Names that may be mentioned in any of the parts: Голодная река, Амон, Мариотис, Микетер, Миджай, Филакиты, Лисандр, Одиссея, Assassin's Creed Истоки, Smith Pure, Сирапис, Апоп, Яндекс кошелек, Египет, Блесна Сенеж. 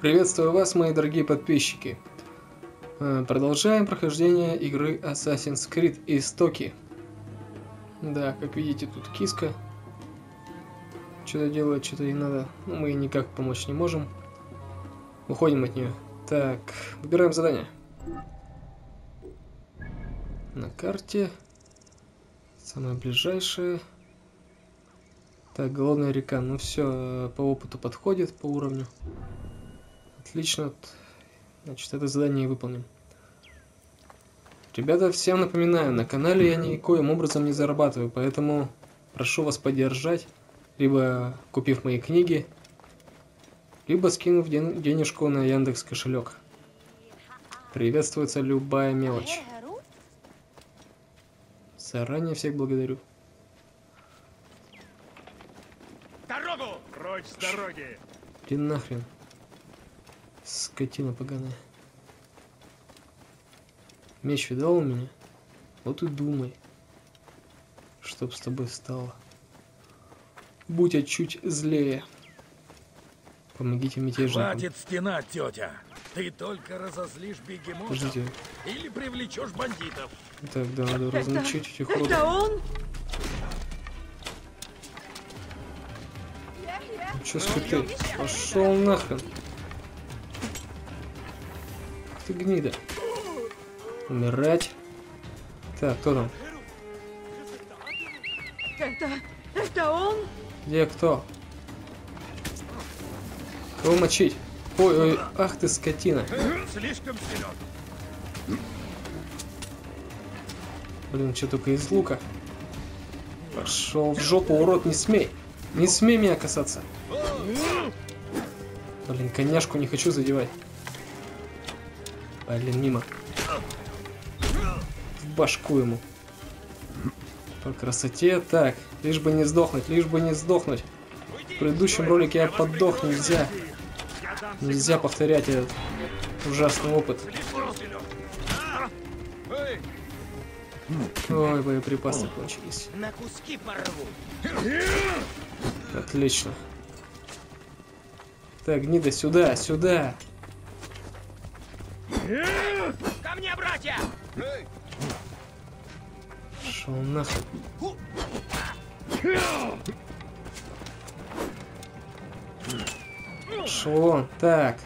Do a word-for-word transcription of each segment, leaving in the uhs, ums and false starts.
Приветствую вас, мои дорогие подписчики. Продолжаем прохождение игры Assassin's Creed Истоки. Да, как видите, тут киска. Что-то делает, что-то ей надо. Но мы ей никак помочь не можем. Уходим от нее. Так, выбираем задание. На карте. Самое ближайшее. Так, Голодная река. Ну все, по опыту подходит, по уровню. Отлично, значит, это задание выполним. Ребята, всем напоминаю, на канале я никоим образом не зарабатываю, поэтому прошу вас поддержать, либо купив мои книги, либо скинув ден денежку на Яндекс кошелек. Приветствуется любая мелочь. Заранее всех благодарю. Дорогу! Прочь с дороги! Ты нахрен. Скотина поганая. Меч видал у меня? Вот и думай, чтоб с тобой стало. Будь я чуть злее. Помогите мятежникам. Хватит стена, тетя. Ты только разозлишь бегемотов или привлечешь бандитов. Так, да, надо размучить этих уродов. Это он? Че, скоты? Пошел нахрен. Гнида. Умирать. Так, кто там? Это, это он? Где кто? Кого мочить? Ой, ой, ах ты скотина. Слишком силен. Блин, что только из лука. Пошел в жопу, урод, не смей. Не смей меня касаться. Блин, коняшку не хочу задевать. Блин, мимо. В башку ему. По красоте. Так, лишь бы не сдохнуть, лишь бы не сдохнуть. В предыдущем ролике я поддох, нельзя. Нельзя повторять этот ужасный опыт. Ой, боеприпасы кончились. Отлично. Так, гнида, сюда, сюда. Ко мне, братья! Шел нахуй. Шел он. Так.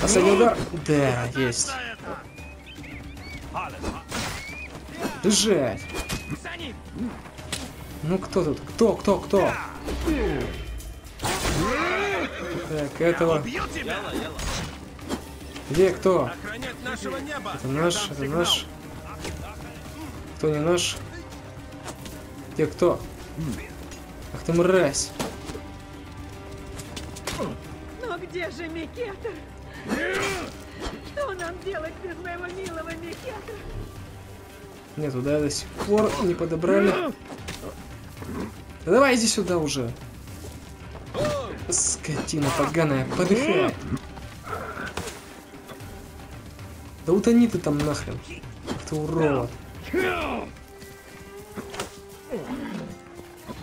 Последний удар. Да, есть. Бежать. Ну кто тут? Кто, кто, кто? Так, этого... Где кто? Это наш, это наш. Кто не наш? Где кто? Ах ты мразь! Ну где же Микетер? Что нам делать без моего милого Микетера? Нет, туда до сих пор не подобрали. Да давай иди сюда уже. Скотина поганая, подыхай. Да вот они-то там нахрен. Ах ты урод.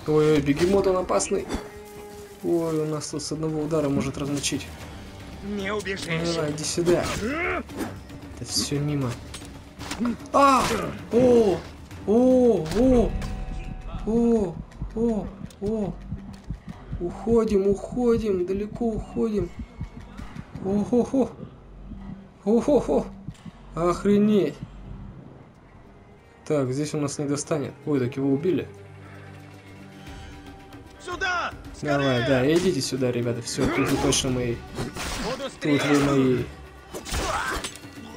Ой-ой, бегемот он опасный. Ой, у нас тут с одного удара может размочить. Не убежишь. Давай, иди сюда. Это все мимо. А! О! О! О! О! О! О! Уходим, уходим, далеко уходим. О-хо-хо! О-хо-хо! Охренеть. Так, здесь у нас не достанет. Ой, так его убили. Сюда! Скорее! Давай, да, идите сюда, ребята. Все, тут вы точно мои. Тут вы мои.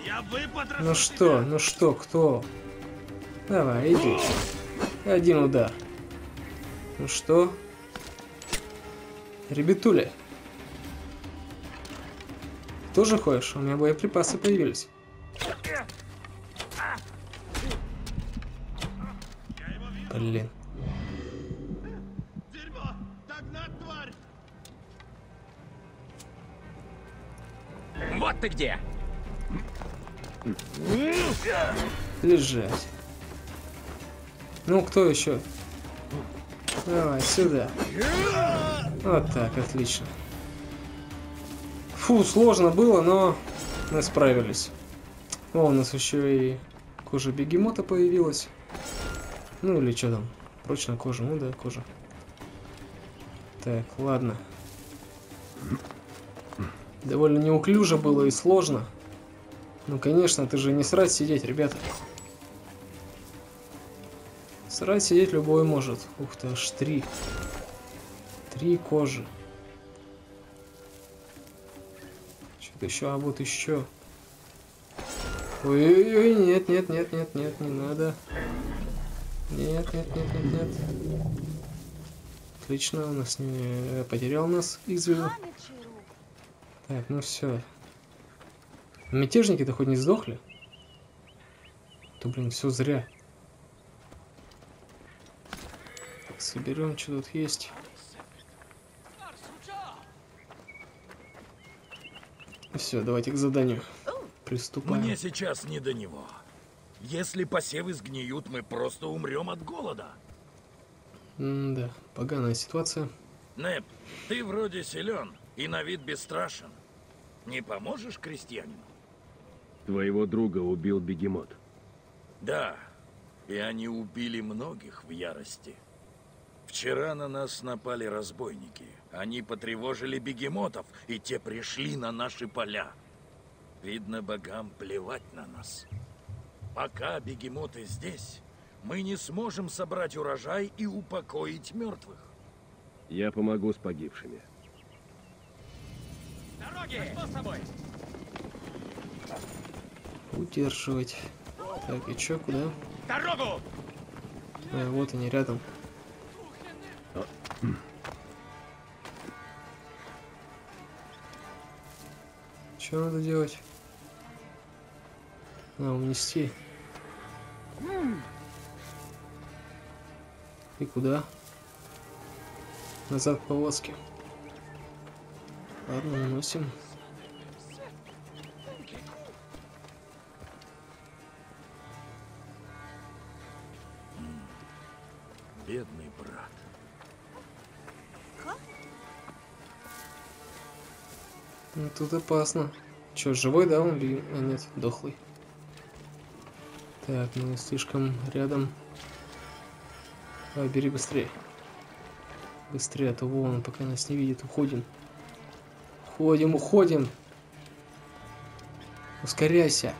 Я ну что, тебя. ну что, кто? Давай, иди. Один удар. Ну что? Ребятуля. Тоже хочешь? У меня боеприпасы появились. Блин. Дерьмо! Догнать, тварь! Вот ты где! Лежать. Ну кто еще? Давай сюда. Вот так, отлично. Фу, сложно было, но мы справились. О, у нас еще и кожа бегемота появилась. Ну или что там? Прочная кожа, ну да, кожа. Так, ладно. Довольно неуклюже было и сложно. Ну, конечно, ты же не срать сидеть, ребята. Срать сидеть любой может. Ух ты, аж три. Три кожи. Что-то еще, а вот еще. Ой-ой-ой, нет, нет, нет, нет, нет, не надо. Нет, нет, нет, нет, нет. Отлично, у нас не потерял нас из виду. Так, ну все. Мятежники-то хоть не сдохли? То, блин, все зря. Так, соберем, что тут есть. Все, давайте к заданию приступаем. Мне сейчас не до него. Если посевы сгниют, мы просто умрем от голода. М да, поганая ситуация. Нэп, ты вроде силен и на вид бесстрашен. Не поможешь крестьянину? Твоего друга убил бегемот. Да, и они убили многих в ярости. Вчера на нас напали разбойники. Они потревожили бегемотов, и те пришли на наши поля. Видно, богам плевать на нас. Пока бегемоты здесь, мы не сможем собрать урожай и упокоить мертвых. Я помогу с погибшими. Дороги! Что с тобой? Удерживать. Так, и чё, куда? Дорогу! А, вот они рядом. Что надо делать? А, унести. И куда? Назад к повозке. Ладно, уносим. Бедный брат. Ну, тут опасно. Че, живой, да, он? А нет, дохлый. Так, ну слишком рядом. Давай, бери быстрее. Быстрее, а то вон, пока нас не видит, уходим. Уходим, уходим. Ускоряйся.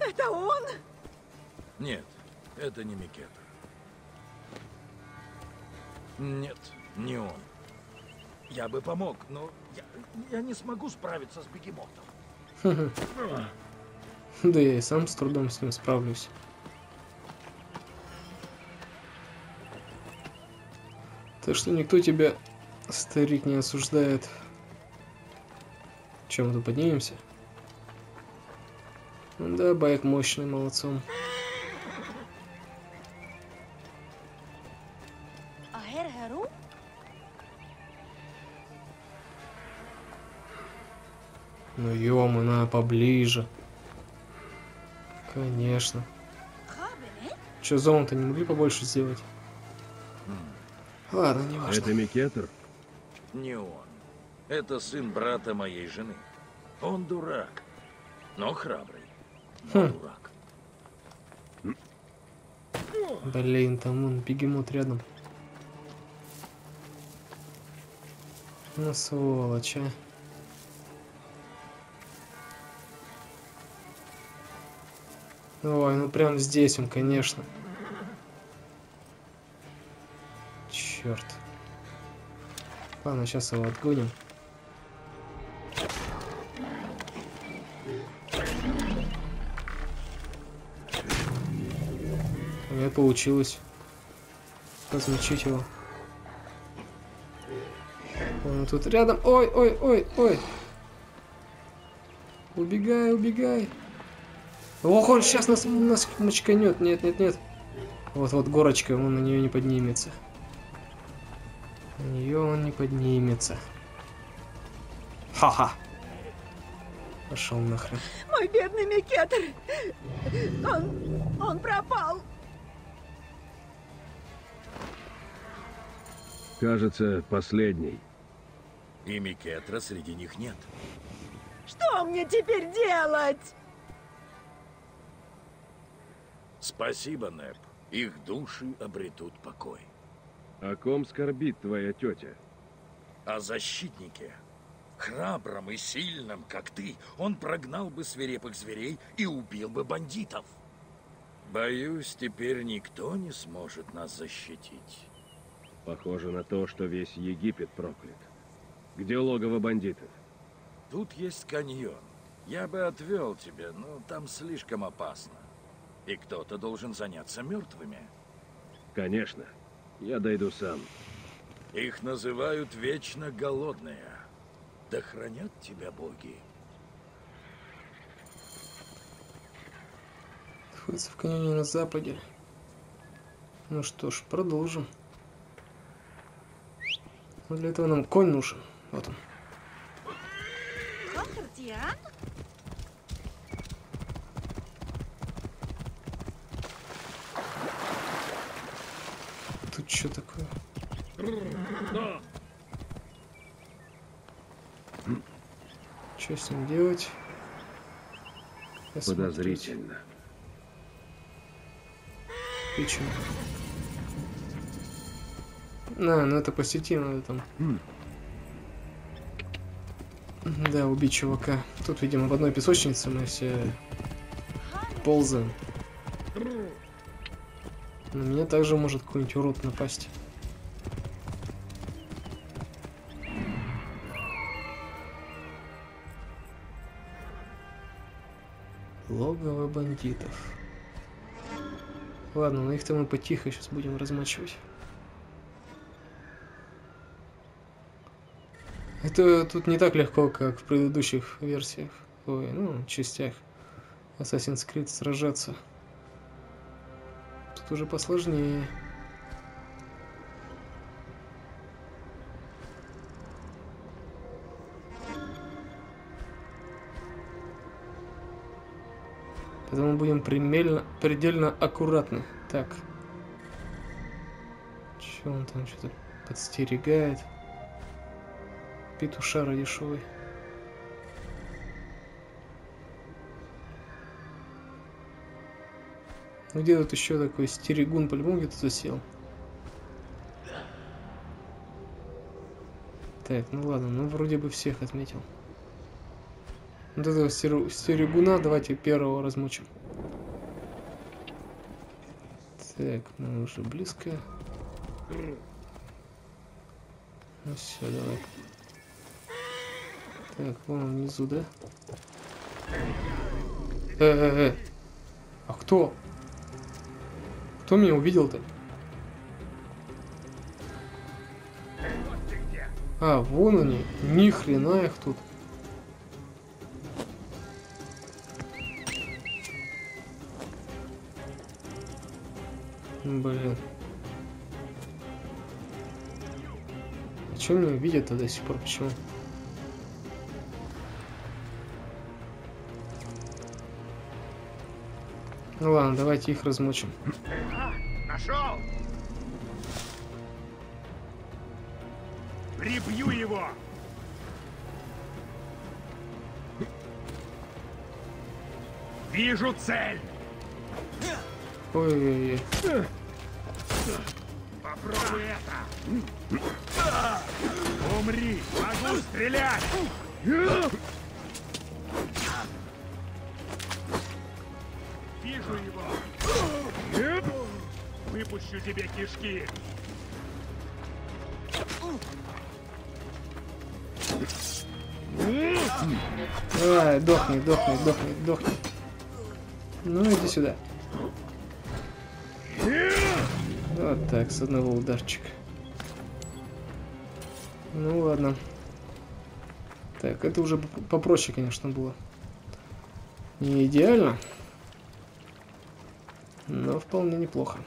Это он? Нет, это не Микетер. Нет, не он. Я бы помог, но я, я не смогу справиться с бегемотом. Да я и сам с трудом с ним справлюсь. Так что никто тебя, старик, не осуждает. Чем мы тут поднимемся? Да, байк мощный, молодцом. Ну ё-мо, на, поближе. Конечно. Чё, зону-то не могли побольше сделать? Ладно, не важно. Это Микетер? Не он. Это сын брата моей жены. Он дурак, но храбрый. Но хм. Дурак. Блин, там он бегемот рядом. Ну, сволочь, а. Ой, ну прям здесь он, конечно. Черт. Ладно, сейчас его отгоним. У меня получилось размочить его. Он тут рядом. Ой, ой, ой, ой. Убегай, убегай. Ох, он сейчас нас, нас мочканет. Нет, нет, нет. Вот-вот горочка, он на нее не поднимется. На нее он не поднимется. Ха-ха. Пошел нахрен. Мой бедный Микетер. Он, он пропал. Кажется, последний. И Микетра среди них нет. Что мне теперь делать? Спасибо, Нэп. Их души обретут покой. О ком скорбит твоя тетя? О защитнике. Храбрым и сильным, как ты, он прогнал бы свирепых зверей и убил бы бандитов. Боюсь, теперь никто не сможет нас защитить. Похоже на то, что весь Египет проклят. Где логово бандитов? Тут есть каньон. Я бы отвел тебя, но там слишком опасно. И кто-то должен заняться мертвыми. Конечно. Я дойду сам. Их называют вечно голодные. Да хранят тебя боги. Находится в каньоне на западе. Ну что ж, продолжим. Но для этого нам конь нужен. Вот он. Тут что такое? Что с ним делать? Я подозрительно. Печень. На, ну это по сети надо там. Mm. Да, убить чувака. Тут, видимо, в одной песочнице мы все ползаем. На меня также может какой-нибудь урод напасть. Логово бандитов. Ладно, на их-то мы потихо сейчас будем размачивать. Это тут не так легко, как в предыдущих версиях, ой, ну, частях Assassin's Creed сражаться. Тут уже посложнее. Поэтому будем предельно, предельно аккуратны. Так. Че он там что-то подстерегает? Петушара дешевый. Ну где тут еще такой стерегун, по-любому где-то засел. Так, ну ладно, ну вроде бы всех отметил. Вот этого стерегуна давайте первого размучим. Так, мы уже близко. Ну все, давай. Так, вон внизу, да? Э-э-э. А кто? Кто меня увидел-то? А, вон они. Ни хрена их тут. Блин. А что меня видят-то до сих пор? Почему? Ну ладно, давайте их размочим. А, нашел! Прибью его! Вижу цель! Ой-ой-ой. Попробуй это! Умри! Могу стрелять! Его. Выпущу тебе кишки. Ай, дохни, дохни, дохни, дохни. Ну иди сюда. Вот так, с одного ударчика. Ну ладно. Так, это уже попроще, конечно, было. Не идеально. Но вполне неплохо.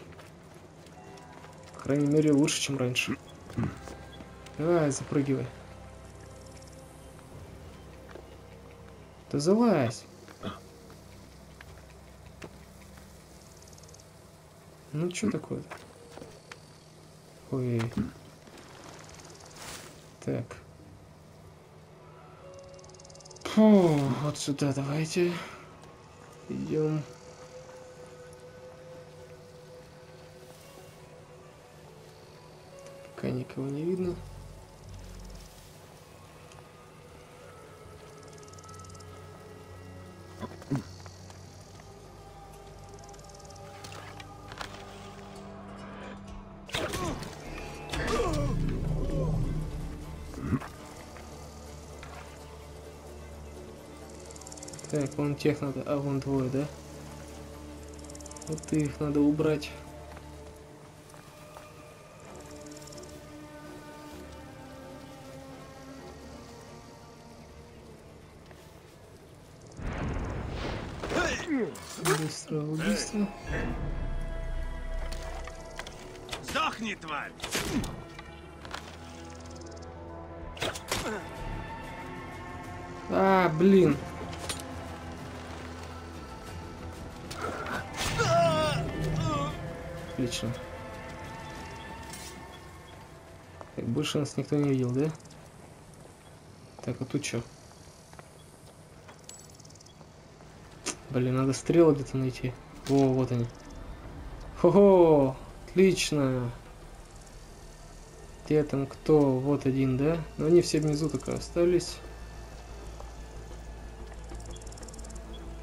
По крайней мере, лучше, чем раньше. Ай, запрыгивай. Да залазь. Ну, что такое-то? Ой. Так. Фу, вот сюда давайте. Идем. Пока никого не видно. Так, вон тех надо, а вон двое, да? Вот их надо убрать. Быстро убийство. Сдохни, тварь! А, блин. Отлично. Так, больше нас никто не видел, да? Так, а тут что? Блин, надо стрелы где-то найти. О, вот они. Хо-хо! Отлично! Где там кто? Вот один, да? Но они все внизу только остались.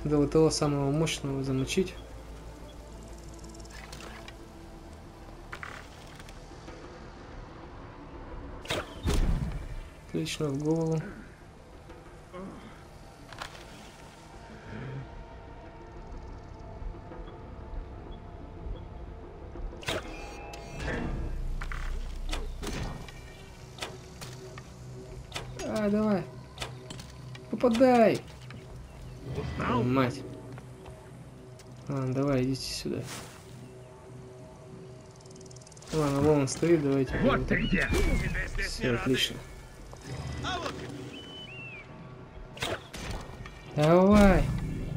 Надо вот этого самого мощного замочить. Отлично, в голову. А, давай. Попадай. О, мать. Ладно, давай, идите сюда. Ладно, вон он стоит, давайте. Вот ты где. Все, отлично. Давай,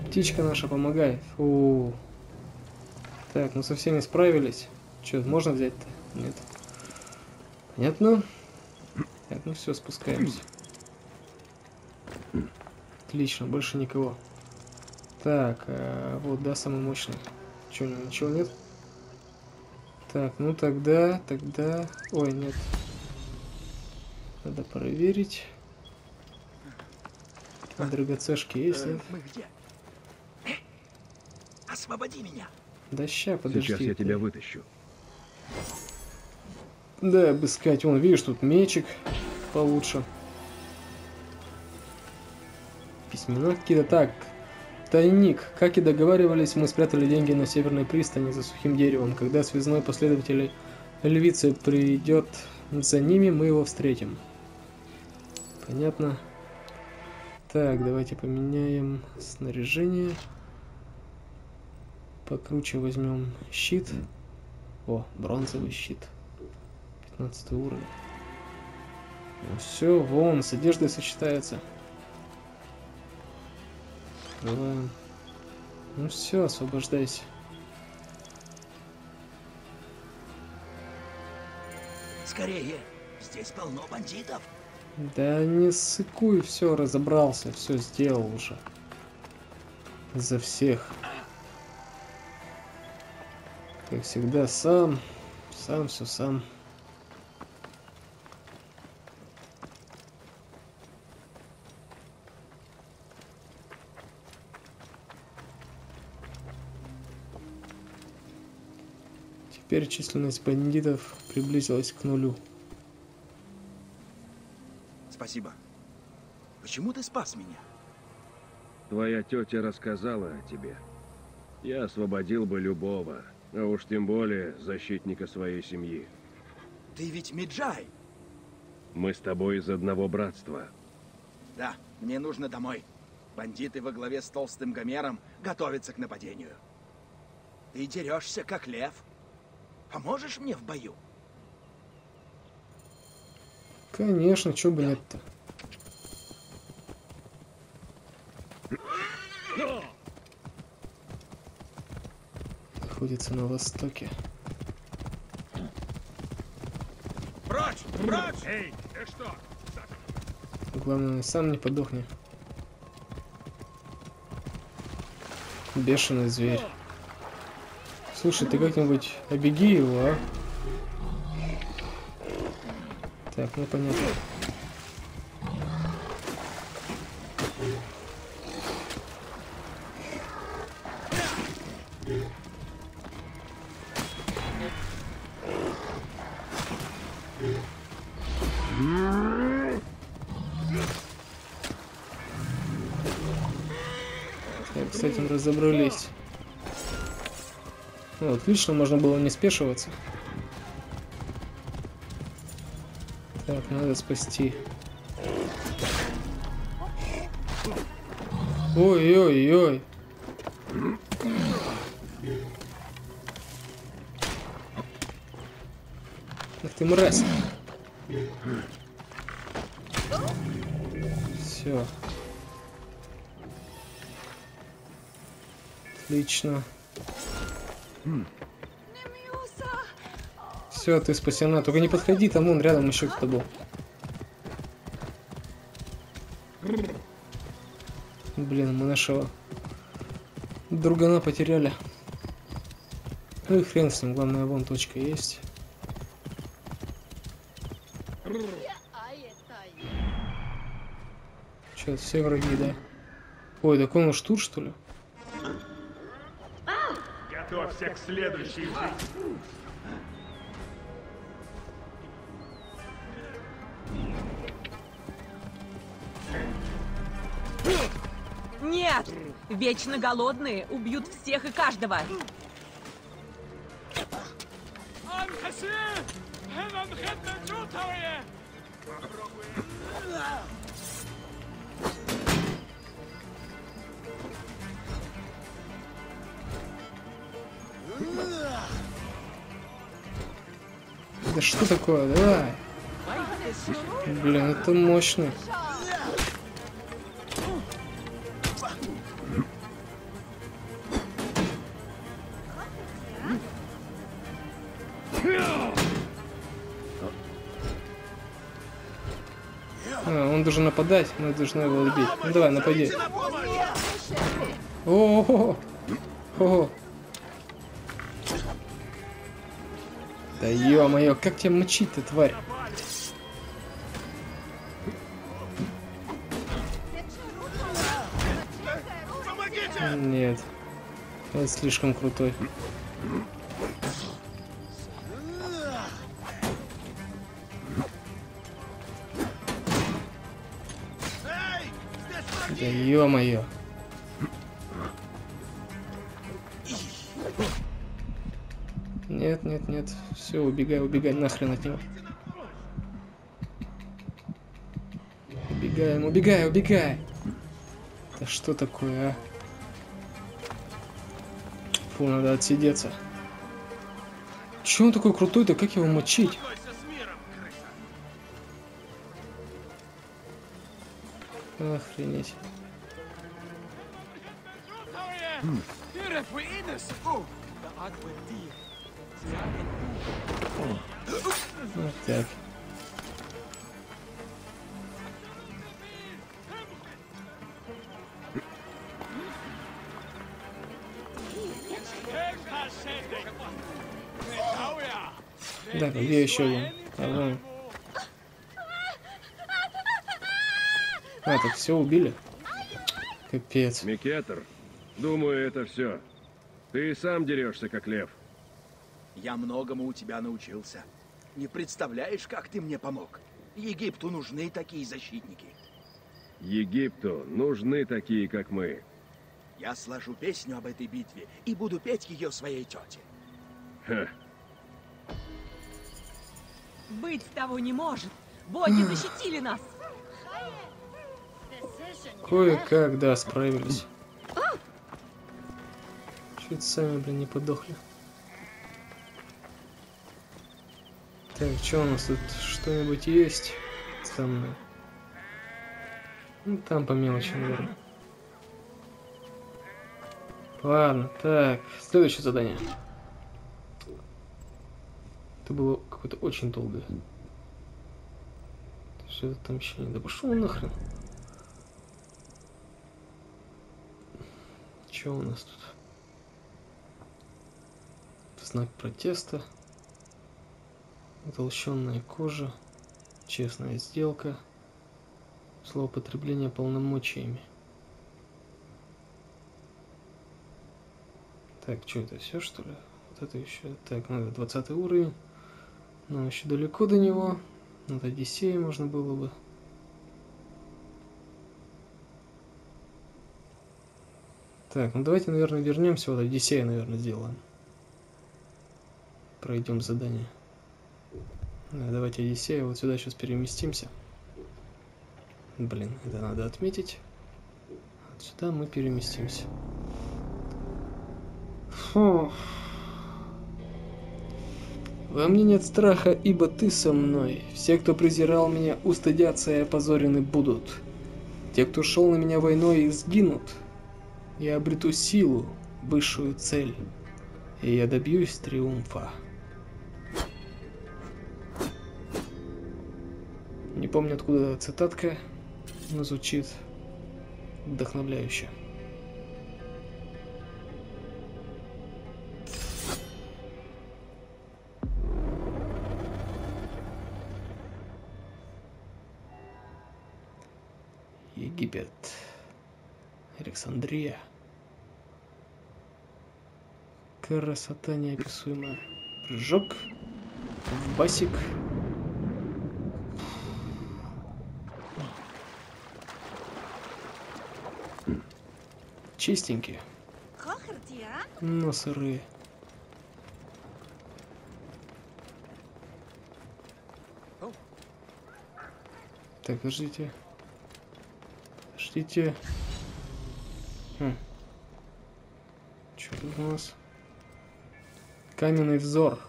птичка наша помогает. Фу. Так, ну со всеми справились. Че, можно взять-то? Нет. Понятно? Так, ну все, спускаемся. Отлично, больше никого. Так, а вот, да, самый мощный. Че, ничего нет? Так, ну тогда, тогда... Ой, нет. Надо проверить. А драгоцешки есть, нет? Мы где? Э, освободи меня. Да ща, подожди. Сейчас я тебя вытащу. Да, обыскать. Вон, видишь, тут мечик получше. Письмена какие-то. Так, тайник. Как и договаривались, мы спрятали деньги на северной пристани за сухим деревом. Когда связной последователь львицы придет за ними, мы его встретим. Понятно. Так, давайте поменяем снаряжение. Покруче возьмем щит. О, бронзовый щит. пятнадцатый уровень. Ну все, вон, с одеждой сочетается. Открываем. Ну все, освобождайся. Скорее, здесь полно бандитов. Да не сыкуй, все, разобрался, все сделал уже. За всех. Как всегда, сам. Сам, все сам. Теперь численность бандитов приблизилась к нулю. Спасибо. Почему ты спас меня? Твоя тетя рассказала о тебе. Я освободил бы любого, а уж тем более защитника своей семьи. Ты ведь Миджай. Мы с тобой из одного братства. Да, мне нужно домой. Бандиты во главе с толстым Гомером готовятся к нападению. Ты дерешься, как лев. Поможешь мне в бою? Конечно, чего бы нет-то. Находится на востоке. Прочь, прочь! Эй, ты что? главное, сам не подохни. Бешеный зверь. Слушай, ты как-нибудь обеги его, а? Так, ну понятно. Так, с этим разобрались. Ну, отлично, можно было не спешиваться. Так, надо спасти. Ой-ой-ой. Ах ты мразь. Все. Отлично. Все, ты спасена. Только не подходи, там он рядом еще кто-то был. Блин, мы нашего другана потеряли. Ну и хрен с ним, главное, вон точка есть. Че, все враги, да? Ой, так он уж тут, что ли? Готовься к следующей жизни. Нет! Вечно голодные убьют всех и каждого. Да что такое, давай. Блин, это мощно. Должен нападать, мы должны его убить. Ну давай, напади. О-о-о. О-о. Да ё-моё, как тебя мочить-то, тварь? Нет, он слишком крутой. Ё-моё. Нет, нет, нет. Все, убегай, убегай нахрен от него. Убегаем, убегай, убегай. Да что такое, а? Фу, надо отсидеться. Чё он такой крутой-то? Как его мочить? Охренеть. Вот так. Да, где еще один? А, а, так все убили. Капец. Микетер. Думаю, это все. Ты сам дерешься, как лев. Я многому у тебя научился. Не представляешь, как ты мне помог. Египту нужны такие защитники. Египту нужны такие, как мы. Я сложу песню об этой битве и буду петь ее своей тете. Ха. Быть того не может. Боги защитили нас. Кое-как, да, справились. Чуть сами, блин, не подохли. Так, что у нас тут? Что-нибудь есть? Там... Ну, там по мелочи, наверное. Ладно, так. Следующее задание. Это было какое-то очень долгое. что это там еще не... Да пошел нахрен. Че у нас тут? Знак протеста. Утолщенная кожа. Честная сделка. Злоупотребление полномочиями. Так, что это все, что ли? Вот это еще. Так, надо двадцатый уровень. Но еще далеко до него. Над Одиссеей можно было бы. Так, ну давайте, наверное, вернемся. Вот Одиссея, наверное, сделаем. Пройдем задание. Да, давайте Одиссея. Вот сюда сейчас переместимся. Блин, это надо отметить. Вот сюда мы переместимся. Фу. Во мне нет страха, ибо ты со мной. Все, кто презирал меня, устыдятся и опозорены будут. Те, кто шел на меня войной, сгинут. Я обрету силу, высшую цель, и я добьюсь триумфа. Не помню, откуда цитатка, но звучит вдохновляюще. Египет, Александрия, красота неописуемая, прыжок, басик. Чистенькие, но сырые. Так, подождите. Подождите. Хм. Что тут у нас? Каменный взор.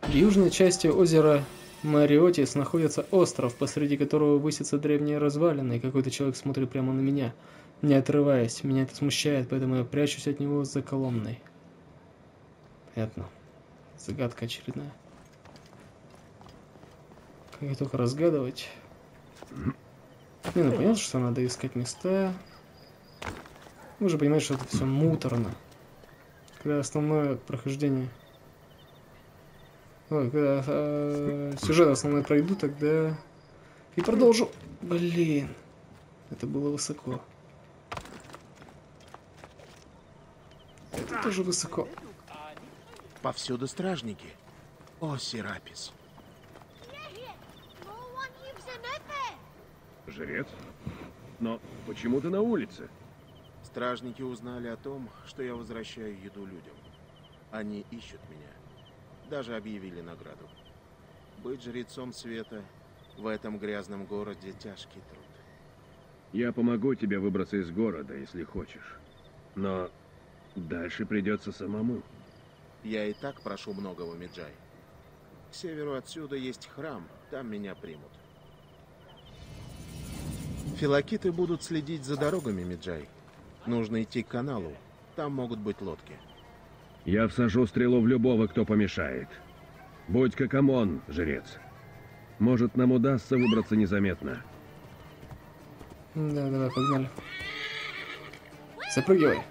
В южной части озера Мариотис находится остров, посреди которого высятся древние развалины, и какой-то человек смотрит прямо на меня, не отрываясь. Меня это смущает, поэтому я прячусь от него за колонной. Понятно. Загадка очередная. Как ее только разгадывать. Не, ну понятно, что надо искать места. Вы же понимаете, что это все муторно. Когда основное прохождение... Ой, когда э, сюжет основной пройду, тогда... И продолжу. Блин. Это было высоко. Это тоже высоко. Повсюду стражники. О, Сирапис. Жрец? Но почему ты на улице? Стражники узнали о том, что я возвращаю еду людям. Они ищут меня. Даже объявили награду. Быть жрецом света в этом грязном городе тяжкий труд. Я помогу тебе выбраться из города, если хочешь. Но дальше придется самому. Я и так прошу многого, Миджай. К северу отсюда есть храм, там меня примут. Филакиты будут следить за дорогами, Миджай. Нужно идти к каналу. Там могут быть лодки. Я всажу стрелу в любого, кто помешает. Будь как Амон, жрец. Может, нам удастся выбраться незаметно. Да, давай, погнали. Запрыгивай.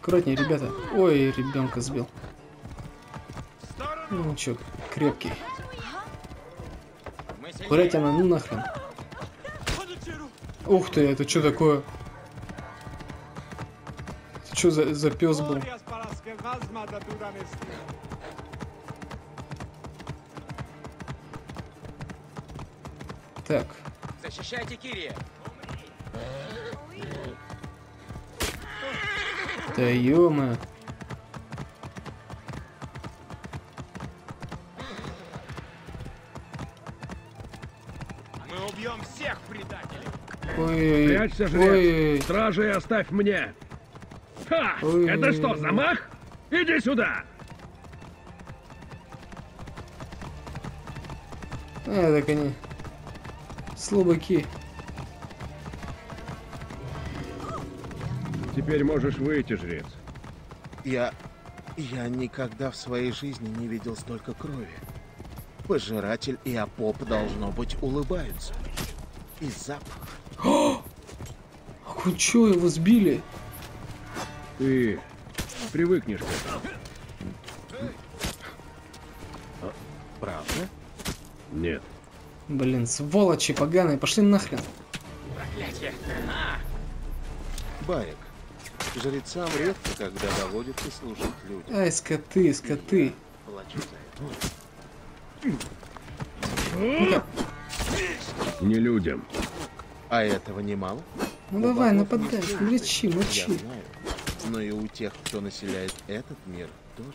Аккуратнее, ребята. Ой, ребенка сбил. Ну чё, крепкий. Аккуратнее, ну нахрен. Ух ты, это что такое? Это что за, за пес был? Так. Защищайте Кирилла. Да ё-мо. Мы убьем всех предателей. Ой, прячься, жрец. Стражи оставь мне. Ха! Ой. Это что, замах? Иди сюда. А, так они слабаки. Теперь можешь выйти, жрец. Я... я никогда в своей жизни не видел столько крови. Пожиратель и Апоп, должно быть, улыбаются. И запах. А вы чё, его сбили? Ты привыкнешь к этому. А, правда? Нет. Блин, сволочи поганые, пошли нахрен. Проклятие. Барик, жрецам редко, когда доводится служить людям. Ай, скоты, скоты. Не людям. А этого немало? Ну у давай, нападай, лечи, мочи. Но и у тех, кто населяет этот мир, тоже.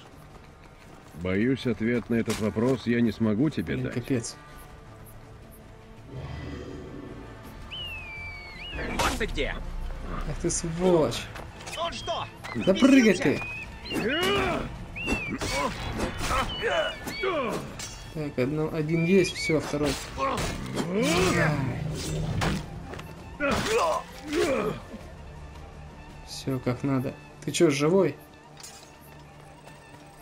Боюсь, ответ на этот вопрос я не смогу тебе Блин, дать. Капец. Вот ты где! Ах ты сволочь! Он что? Да прыгай ты! Так, одно, один есть, все, второй. Все как надо. Ты чё, живой?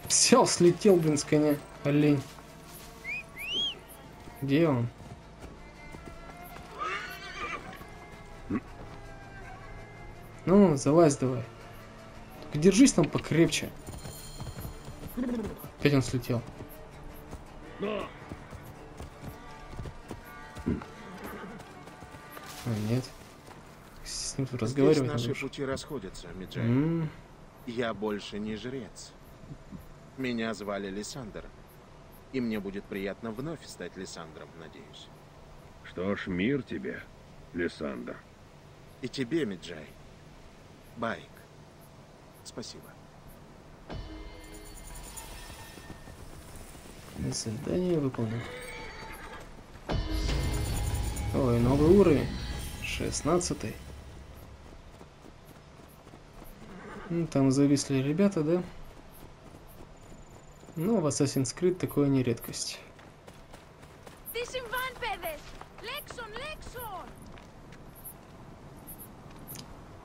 Все, слетел, блин, с коня. Олень. Где он? Ну, залазь давай. Только держись там покрепче. Опять он слетел. А, нет. С ним тут разговаривать. Здесь наши пути расходятся, Миджай. Mm. Я больше не жрец. Меня звали Лисандр. И мне будет приятно вновь стать Лисандром, надеюсь. Что ж, мир тебе, Лисандр. И тебе, Миджай. Байк. Спасибо. Задание выполнено. Ой, новый уровень. шестнадцатый. Ну, там зависли ребята, да? Но в Assassin's Creed такое не редкость.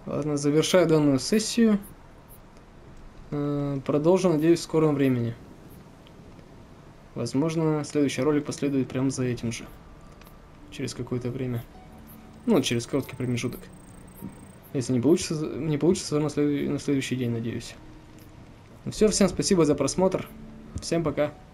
Ладно, завершаю данную сессию. Продолжу, надеюсь, в скором времени. Возможно, следующий ролик последует прямо за этим же. Через какое-то время. Ну, через короткий промежуток. Если не получится, не получится, то на, след... на следующий день, надеюсь. Ну все, всем спасибо за просмотр. Всем пока.